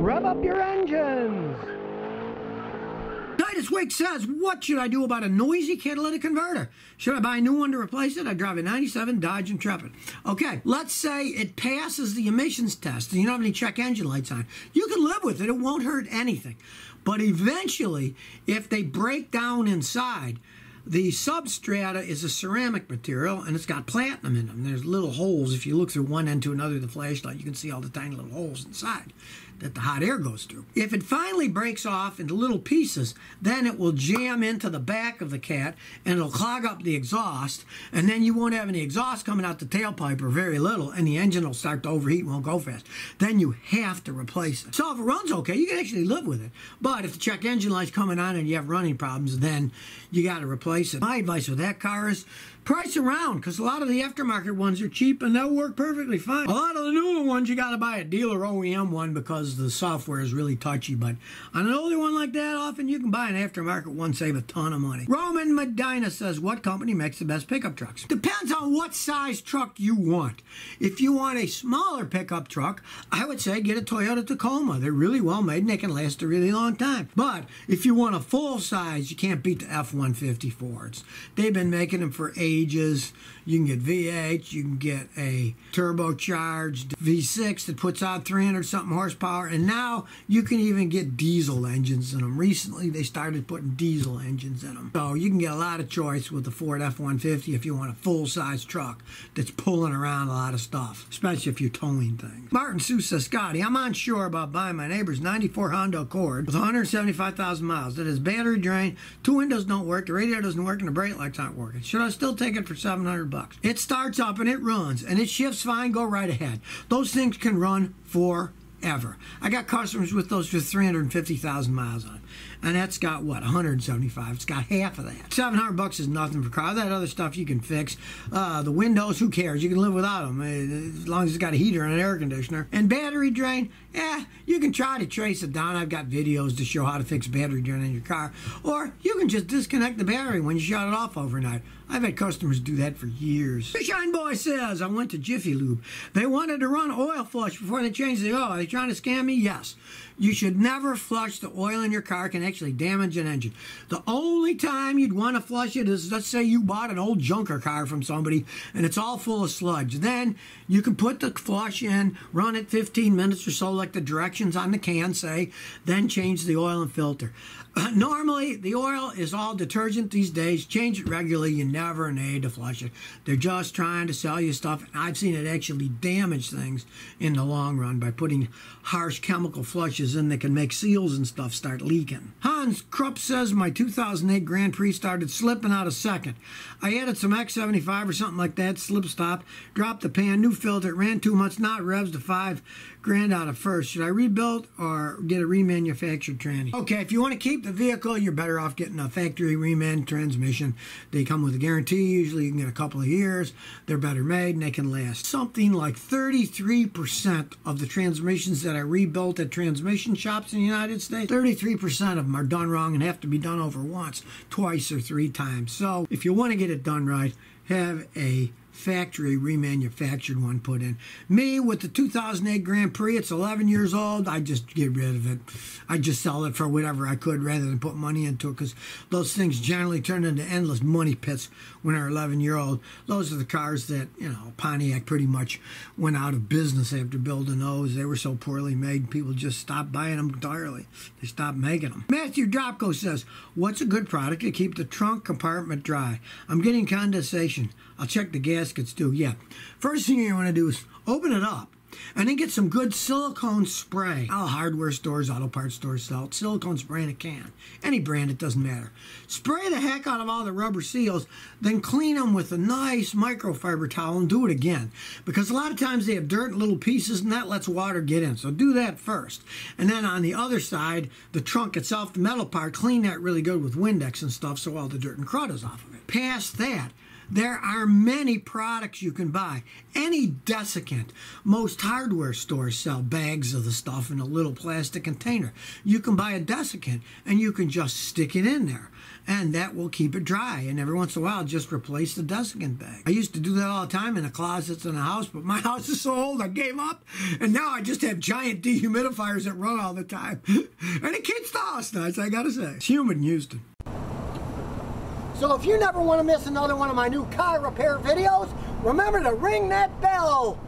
Rev up your engines. Titus Wick says, what should I do about a noisy catalytic converter? Should I buy a new one to replace it? I drive a 97 Dodge Intrepid. Okay, let's say it passes the emissions test and you don't have any check engine lights on. You can live with it. It won't hurt anything. But eventually, if they break down inside, the substrata is a ceramic material, and it's got platinum in them. There's little holes. If you look through one end to another of the flashlight, you can see all the tiny little holes inside that the hot air goes through. If it finally breaks off into little pieces, then it will jam into the back of the cat, and it'll clog up the exhaust, and then you won't have any exhaust coming out the tailpipe, or very little, and the engine will start to overheat and won't go fast. Then you have to replace it. So if it runs okay, you can actually live with it. But if the check engine light's coming on and you have running problems, then you got to replace it. My advice with that car is price around, because a lot of the aftermarket ones are cheap and they'll work perfectly fine. A lot of the newer ones, you got to buy a dealer OEM one because the software is really touchy, but on an older one like that, often you can buy an aftermarket one, save a ton of money. Roman Medina says, what company makes the best pickup trucks? Depends on what size truck you want. If you want a smaller pickup truck, I would say get a Toyota Tacoma. They're really well made and they can last a really long time. But if you want a full size, you can't beat the F-150 for. They've been making them for ages. You can get V8, you can get a turbocharged V6 that puts out 300-something horsepower, and now you can even get diesel engines in them. Recently, they started putting diesel engines in them. So you can get a lot of choice with the Ford F-150 if you want a full-size truck that's pulling around a lot of stuff, especially if you're towing things. Martin Sue says, Scotty, I'm unsure about buying my neighbor's 94 Honda Accord with 175,000 miles. It has battery drain, two windows don't work, the radio doesn't work, and the brake light's not working. Should I still take it for $700 bucks? It starts up and it runs and it shifts fine. Go right ahead. Those things can run forever. I got customers with those with 350,000 miles on it, and that's got what, 175? It's got half of that. $700 bucks is nothing for car. That other stuff you can fix. The windows, who cares? You can live without them as long as it's got a heater and an air conditioner. And battery drain, you can try to trace it down. I've got videos to show how to fix battery drain in your car, or you can just disconnect the battery when you shut it off overnight. I've had customers do that for years. Fishine Boy says, I went to Jiffy Lube. They wanted to run oil flush before they changed the oil. Are they trying to scam me? Yes. You should never flush the oil in your car. It can actually damage an engine. The only time you'd want to flush it is, let's say you bought an old junker car from somebody and it's all full of sludge. Then you can put the flush in, run it 15 minutes or so like the directions on the can say, then change the oil and filter. Normally, the oil is all detergent these days. Change it regularly. You never need to flush it. They're just trying to sell you stuff. I've seen it actually damage things in the long run by putting harsh chemical flushes in that can make seals and stuff start leaking. Hans Krupp says, my 2008 Grand Prix started slipping out a second. I added some X75 or something like that, slip stop, dropped the pan, new filter, it ran 2 months, not revs to $5,000 out of first. Should I rebuild or get a remanufactured tranny? Okay, if you want to keep the vehicle, you're better off getting a factory reman transmission. They come with a guarantee. Usually you can get a couple of years. They're better made and they can last. Something like 33% of the transmissions that are rebuilt at transmission shops in the United States, 33% of them are done wrong and have to be done over once, twice, or 3 times. So if you want to get it done right, have a factory remanufactured one put in. Me, with the 2008 Grand Prix, it's 11 years old. I just get rid of it. I just sell it for whatever I could rather than put money into it, because those things generally turn into endless money pits when they're 11-year-old. Those are the cars that, you know, Pontiac pretty much went out of business after building those. They were so poorly made, people just stopped buying them entirely. They stopped making them. Matthew Dropko says, what's a good product to keep the trunk compartment dry? I'm getting condensation. I'll check the gaskets too. Yeah. First thing you want to do is open it up and then get some good silicone spray. All hardware stores, auto parts stores sell it. Silicone spray in a can. Any brand, it doesn't matter. Spray the heck out of all the rubber seals, then clean them with a nice microfiber towel and do it again. Because a lot of times they have dirt and little pieces and that lets water get in. So do that first. And then on the other side, the trunk itself, the metal part, clean that really good with Windex and stuff so all the dirt and crud is off of it. Past that, There are many products you can buy. Any desiccant. Most hardware stores sell bags of the stuff in a little plastic container. You can buy a desiccant and you can just stick it in there, and that will keep it dry. And every once in a while, just replace the desiccant bag. I used to do that all the time in the closets in the house, but my house is so old I gave up, and now I just have giant dehumidifiers that run all the time. And it keeps the house nice, I gotta say. It's humid in Houston. So if you never want to miss another one of my new car repair videos, remember to ring that bell.